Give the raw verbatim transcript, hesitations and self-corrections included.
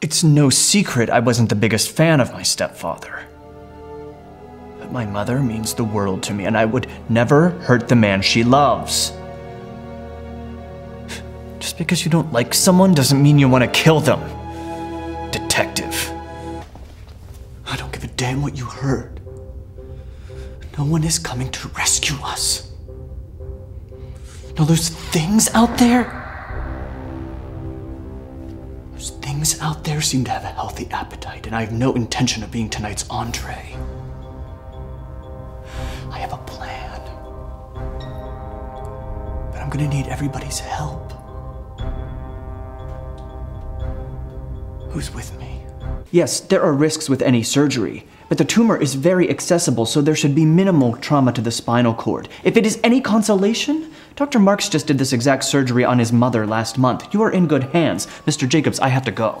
It's no secret I wasn't the biggest fan of my stepfather. But my mother means the world to me, and I would never hurt the man she loves. Just because you don't like someone doesn't mean you want to kill them. Detective. I don't give a damn what you heard. No one is coming to rescue us. Now there's things out there. Those things out there seem to have a healthy appetite, and I have no intention of being tonight's entree. I have a plan. But I'm gonna need everybody's help. Who's with me? Yes, there are risks with any surgery, but the tumor is very accessible, so there should be minimal trauma to the spinal cord. If it is any consolation, Doctor Marks just did this exact surgery on his mother last month. You are in good hands. Mister Jacobs, I have to go.